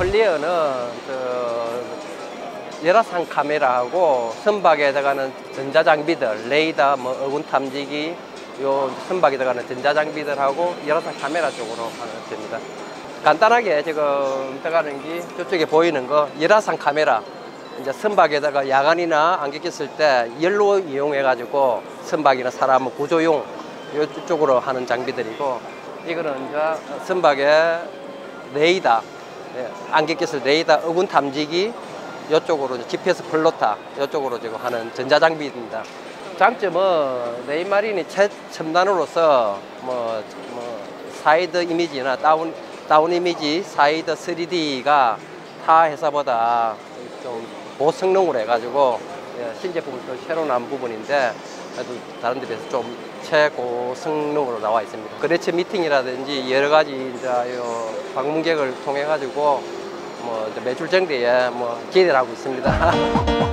플리어는 열화상 카메라하고 선박에 들어가는 전자장비들, 레이더, 뭐 어군 탐지기, 요 선박에 들어가는 전자장비들하고 열화상 카메라 쪽으로 하는 겁니다. 간단하게 지금 들어가는 게 저쪽에 보이는 거 열화상 카메라. 이제 선박에다가 야간이나 안개 꼈을 때 열로 이용해가지고 선박이나 사람 구조용 이쪽으로 하는 장비들이고, 이거는 이제 선박에 레이더, 안개 꼈을 레이더, 어군 탐지기, 이쪽으로 GPS 플로타 이쪽으로 지금 하는 전자장비입니다. 장점은 레이마린이 최첨단으로서 사이드 이미지나 다운 이미지, 사이드 3D가 타 회사보다 좀 고성능으로 해가지고 신제품을 또 새로 나온 부분인데, 그래도 다른 데 비해서 좀 최고성능으로 나와 있습니다. 거래처 미팅이라든지 여러 가지 이제 방문객을 통해 가지고 매출 증대에 기대를 하고 있습니다.